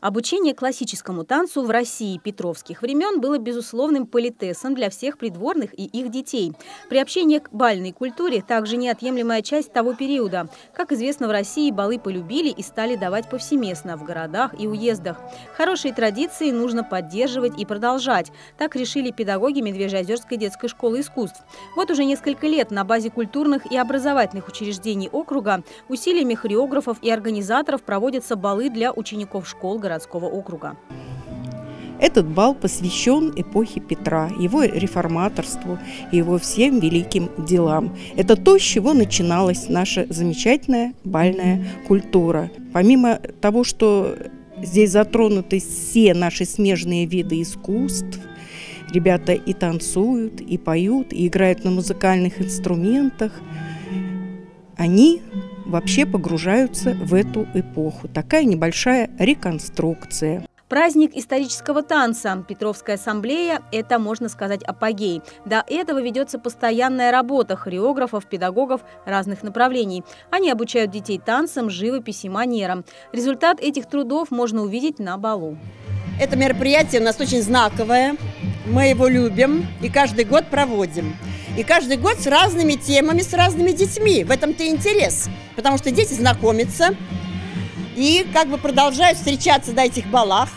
Обучение классическому танцу в России петровских времен было безусловным политесом для всех придворных и их детей. Приобщение к бальной культуре также неотъемлемая часть того периода. Как известно, в России балы полюбили и стали давать повсеместно в городах и уездах. Хорошие традиции нужно поддерживать и продолжать. Так решили педагоги Медвежье-Озёрской детской школы искусств. Вот уже несколько лет на базе культурных и образовательных учреждений округа усилиями хореографов и организаторов проводятся балы для учеников школ городского округа. Этот бал посвящен эпохе Петра, его реформаторству, его всем великим делам. Это то, с чего начиналась наша замечательная бальная культура. Помимо того, что здесь затронуты все наши смежные виды искусств, ребята и танцуют, и поют, и играют на музыкальных инструментах, они вообще погружаются в эту эпоху. Такая небольшая реконструкция. Праздник исторического танца. Петровская ассамблея – это, можно сказать, апогей. До этого ведется постоянная работа хореографов, педагогов разных направлений. Они обучают детей танцам, живописи, манерам. Результат этих трудов можно увидеть на балу. Это мероприятие у нас очень знаковое. Мы его любим и каждый год проводим. И каждый год с разными темами, с разными детьми. В этом-то интерес. Потому что дети знакомятся и как бы продолжают встречаться на этих балах.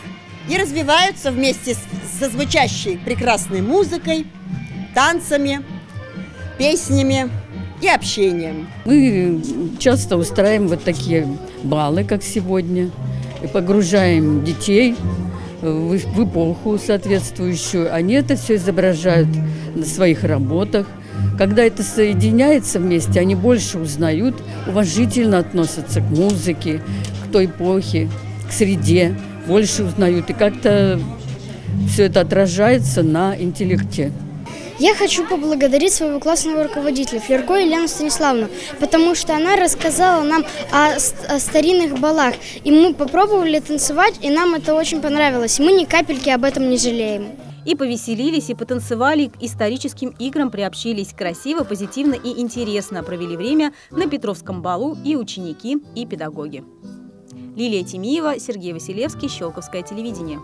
И развиваются вместе со звучащей прекрасной музыкой, танцами, песнями и общением. Мы часто устраиваем вот такие балы, как сегодня. И погружаем детей в эпоху соответствующую. Они это все изображают на своих работах. Когда это соединяется вместе, они больше узнают, уважительно относятся к музыке, к той эпохе, к среде, больше узнают. И как-то все это отражается на интеллекте. Я хочу поблагодарить своего классного руководителя Флерко Елену Станиславовну, потому что она рассказала нам о старинных балах. И мы попробовали танцевать, и нам это очень понравилось. Мы ни капельки об этом не жалеем. И повеселились, и потанцевали, и к историческим играм приобщились. Красиво, позитивно и интересно провели время на Петровском балу и ученики, и педагоги. Лилия Тимиева, Сергей Василевский, Щелковское телевидение.